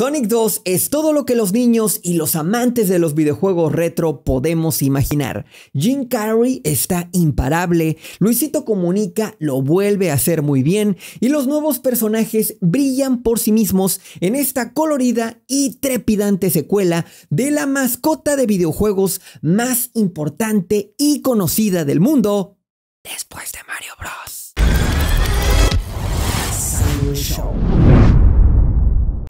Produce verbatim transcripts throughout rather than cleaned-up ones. Sonic dos es todo lo que los niños y los amantes de los videojuegos retro podemos imaginar. Jim Carrey está imparable, Luisito Comunica lo vuelve a hacer muy bien y los nuevos personajes brillan por sí mismos en esta colorida y trepidante secuela de la mascota de videojuegos más importante y conocida del mundo después de Mario Bros.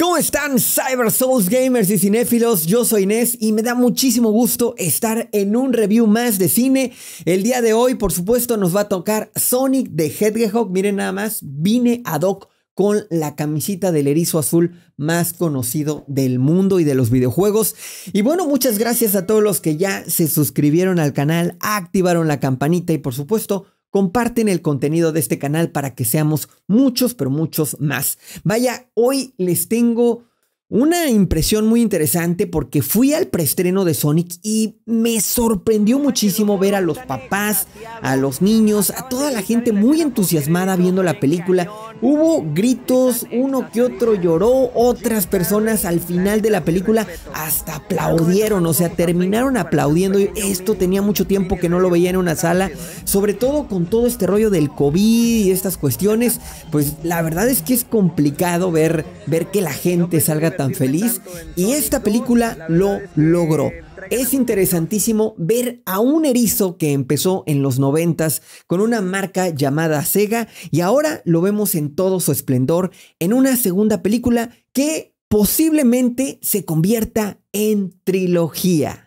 ¿Cómo están, Cyber Souls Gamers y cinéfilos? Yo soy Ness y me da muchísimo gusto estar en un review más de cine. El día de hoy, por supuesto, nos va a tocar Sonic the Hedgehog. Miren nada más, vine ad hoc con la camisita del erizo azul más conocido del mundo y de los videojuegos. Y bueno, muchas gracias a todos los que ya se suscribieron al canal, activaron la campanita y por supuesto comparten el contenido de este canal para que seamos muchos, pero muchos más. Vaya, hoy les tengo una impresión muy interesante porque fui al preestreno de Sonic y me sorprendió muchísimo ver a los papás, a los niños, a toda la gente muy entusiasmada viendo la película. Hubo gritos, uno que otro lloró, otras personas al final de la película hasta aplaudieron, o sea, terminaron aplaudiendo. Esto tenía mucho tiempo que no lo veía en una sala, sobre todo con todo este rollo del COVID y estas cuestiones. Pues la verdad es que es complicado ver, ver que la gente salga tan feliz y esta película lo logró. Es interesantísimo ver a un erizo que empezó en los noventas con una marca llamada Sega y ahora lo vemos en todo su esplendor en una segunda película que posiblemente se convierta en trilogía.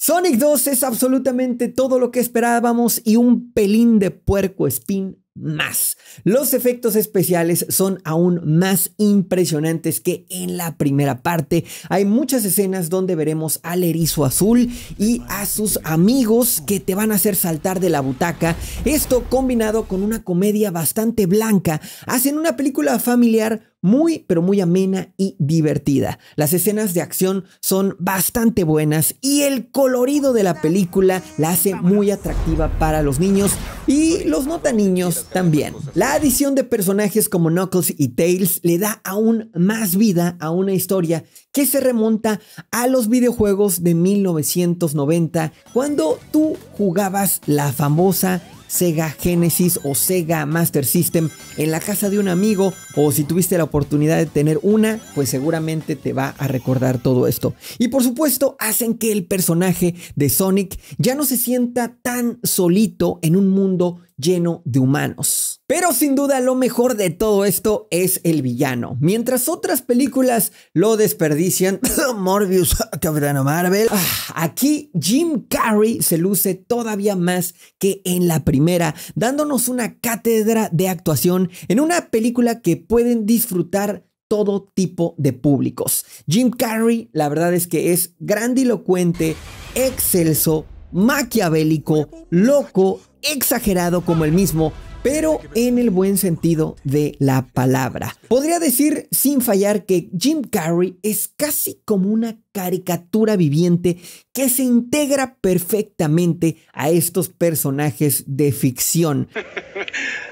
Sonic dos es absolutamente todo lo que esperábamos y un pelín de puercoespín más. Los efectos especiales son aún más impresionantes que en la primera parte. Hay muchas escenas donde veremos al erizo azul y a sus amigos que te van a hacer saltar de la butaca. Esto combinado con una comedia bastante blanca hacen una película familiar muy, pero muy amena y divertida. Las escenas de acción son bastante buenas y el colorido de la película la hace muy atractiva para los niños y los no tan niños también. La adición de personajes como Knuckles y Tails le da aún más vida a una historia que se remonta a los videojuegos de mil novecientos noventa, cuando tú jugabas la famosa Sega Genesis o Sega Master System en la casa de un amigo, o si tuviste la oportunidad de tener una, pues seguramente te va a recordar todo esto. Y por supuesto hacen que el personaje de Sonic ya no se sienta tan solito en un mundo lleno de humanos. Pero sin duda lo mejor de todo esto es el villano. Mientras otras películas lo desperdician, Morbius, Capitán Marvel, aquí Jim Carrey se luce todavía más que en la primera, dándonos una cátedra de actuación en una película que pueden disfrutar todo tipo de públicos. Jim Carrey, la verdad es que es grandilocuente, excelso, maquiavélico, loco, exagerado como el mismo, pero en el buen sentido de la palabra. Podría decir sin fallar que Jim Carrey es casi como una caricatura viviente que se integra perfectamente a estos personajes de ficción.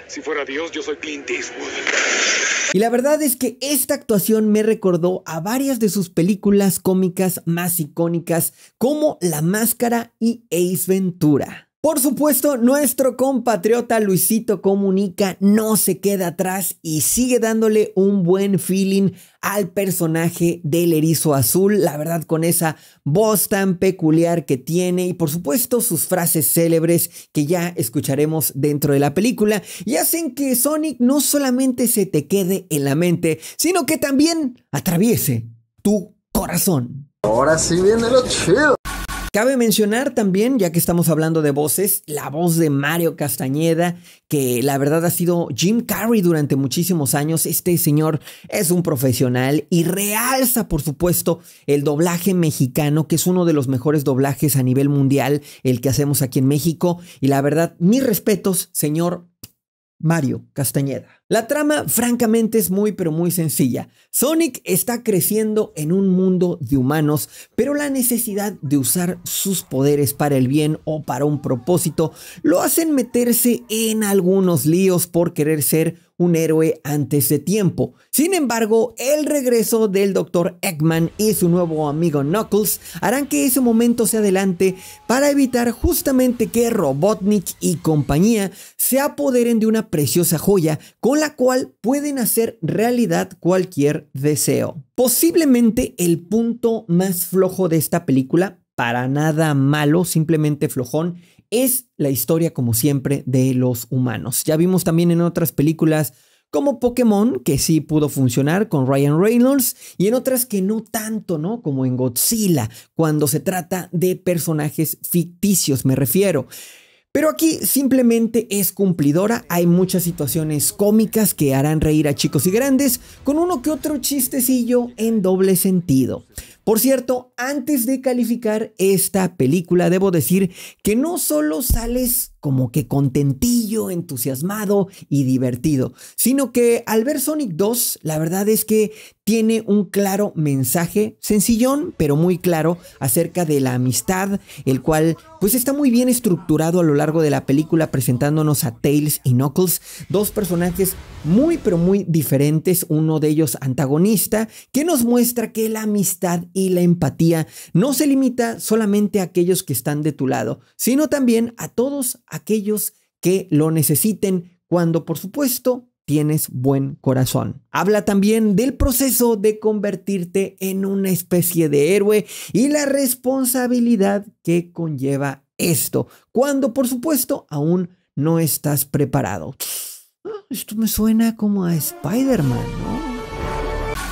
Si fuera Dios, yo soy Clint Eastwood. Y la verdad es que esta actuación me recordó a varias de sus películas cómicas más icónicas como La Máscara y Ace Ventura. Por supuesto, nuestro compatriota Luisito Comunica no se queda atrás y sigue dándole un buen feeling al personaje del erizo azul, la verdad con esa voz tan peculiar que tiene y por supuesto sus frases célebres que ya escucharemos dentro de la película y hacen que Sonic no solamente se te quede en la mente, sino que también atraviese tu corazón. Ahora sí viene lo chido. Cabe mencionar también, ya que estamos hablando de voces, la voz de Mario Castañeda, que la verdad ha sido Jim Carrey durante muchísimos años. Este señor es un profesional y realza, por supuesto, el doblaje mexicano, que es uno de los mejores doblajes a nivel mundial, el que hacemos aquí en México. Y la verdad, mis respetos, señor Mario Castañeda. La trama, francamente, es muy pero muy sencilla. Sonic está creciendo en un mundo de humanos, pero la necesidad de usar sus poderes para el bien o para un propósito lo hacen meterse en algunos líos por querer ser un héroe antes de tiempo. Sin embargo, el regreso del doctor Eggman y su nuevo amigo Knuckles harán que ese momento se adelante para evitar justamente que Robotnik y compañía se apoderen de una preciosa joya con la cual pueden hacer realidad cualquier deseo. Posiblemente el punto más flojo de esta película, para nada malo, simplemente flojón, es la historia, como siempre, de los humanos. Ya vimos también en otras películas como Pokémon, que sí pudo funcionar con Ryan Reynolds, y en otras que no tanto, ¿no? Como en Godzilla, cuando se trata de personajes ficticios, me refiero. Pero aquí simplemente es cumplidora. Hay muchas situaciones cómicas que harán reír a chicos y grandes, con uno que otro chistecillo en doble sentido. Por cierto, antes de calificar esta película, debo decir que no solo sales como que contentillo, entusiasmado y divertido, sino que al ver Sonic dos, la verdad es que tiene un claro mensaje, sencillón, pero muy claro, acerca de la amistad, el cual pues está muy bien estructurado a lo largo de la película, presentándonos a Tails y Knuckles, dos personajes muy pero muy diferentes, uno de ellos antagonista, que nos muestra que la amistad y la empatía no se limita solamente a aquellos que están de tu lado, sino también a todos aquellos que lo necesiten, cuando por supuesto tienes buen corazón. Habla también del proceso de convertirte en una especie de héroe y la responsabilidad que conlleva esto, cuando por supuesto aún no estás preparado. Esto me suena como a Spider-Man, ¿no?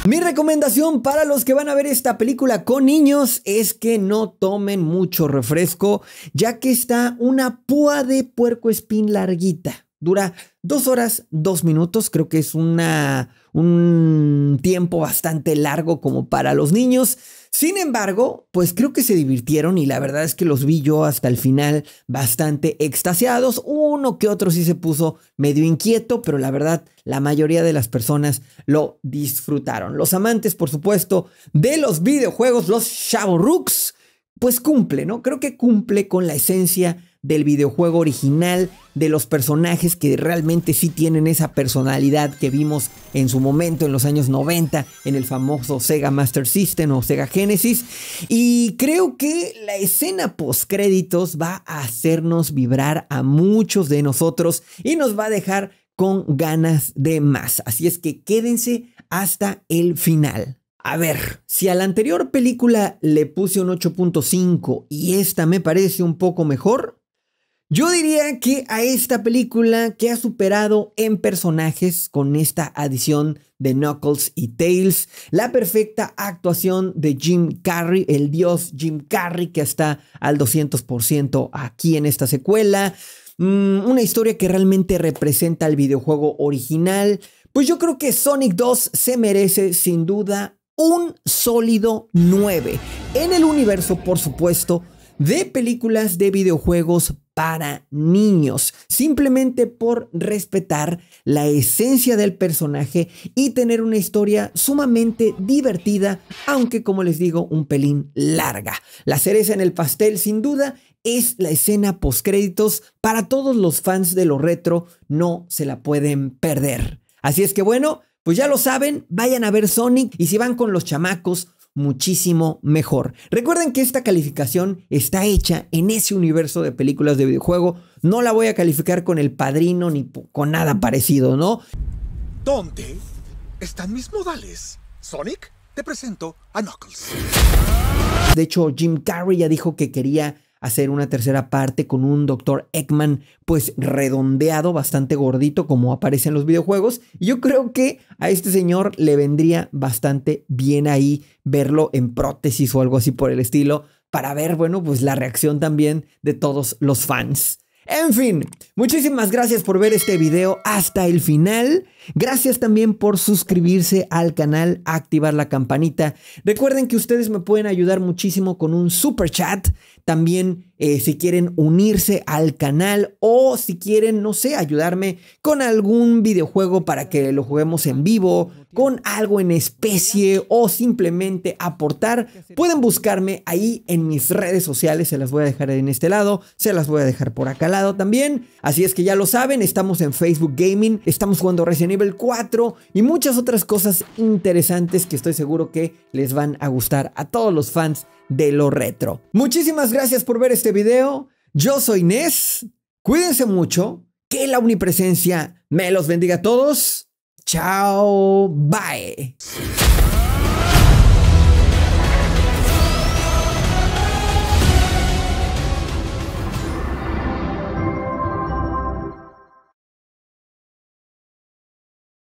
Mi recomendación para los que van a ver esta película con niños es que no tomen mucho refresco, ya que está una púa de puercoespín larguita. Dura dos horas, dos minutos. Creo que es una, un tiempo bastante largo como para los niños. Sin embargo, pues creo que se divirtieron y la verdad es que los vi yo hasta el final bastante extasiados. Uno que otro sí se puso medio inquieto, pero la verdad la mayoría de las personas lo disfrutaron. Los amantes, por supuesto, de los videojuegos, los chavorrucks, pues cumple, ¿no? Creo que cumple con la esencia del videojuego original, de los personajes que realmente sí tienen esa personalidad que vimos en su momento en los años noventa en el famoso Sega Master System o Sega Genesis. Y creo que la escena post créditos va a hacernos vibrar a muchos de nosotros y nos va a dejar con ganas de más. Así es que quédense hasta el final. A ver, si a la anterior película le puse un ocho punto cinco y esta me parece un poco mejor, yo diría que a esta película, que ha superado en personajes con esta adición de Knuckles y Tails, la perfecta actuación de Jim Carrey, el dios Jim Carrey, que está al doscientos por ciento aquí en esta secuela, mmm, una historia que realmente representa el videojuego original, pues yo creo que Sonic dos se merece sin duda un sólido nueve en el universo, por supuesto, de películas de videojuegos para niños, simplemente por respetar la esencia del personaje y tener una historia sumamente divertida, aunque, como les digo, un pelín larga. La cereza en el pastel, sin duda, es la escena postcréditos. Para todos los fans de lo retro, no se la pueden perder. Así es que bueno, pues ya lo saben, vayan a ver Sonic, y si van con los chamacos, muchísimo mejor. Recuerden que esta calificación está hecha en ese universo de películas de videojuego. No la voy a calificar con El Padrino ni con nada parecido, ¿no? ¿Dónde están mis modales? Sonic, te presento a Knuckles. De hecho, Jim Carrey ya dijo que quería hacer una tercera parte con un doctor Eggman pues redondeado, bastante gordito, como aparece en los videojuegos. Y yo creo que a este señor le vendría bastante bien ahí verlo en prótesis o algo así por el estilo, para ver, bueno, pues la reacción también de todos los fans. En fin, muchísimas gracias por ver este video hasta el final. Gracias también por suscribirse al canal, activar la campanita. Recuerden que ustedes me pueden ayudar muchísimo con un super chat. También eh, si quieren unirse al canal o si quieren, no sé, ayudarme con algún videojuego para que lo juguemos en vivo, con algo en especie o simplemente aportar, pueden buscarme ahí en mis redes sociales. Se las voy a dejar en este lado, se las voy a dejar por acá al lado también. Así es que ya lo saben, estamos en Facebook Gaming, estamos jugando Resident Evil cuatro y muchas otras cosas interesantes que estoy seguro que les van a gustar a todos los fans de lo retro. Muchísimas gracias por ver este video. Yo soy Ness, cuídense mucho, que la omnipresencia me los bendiga a todos. Chao, bye.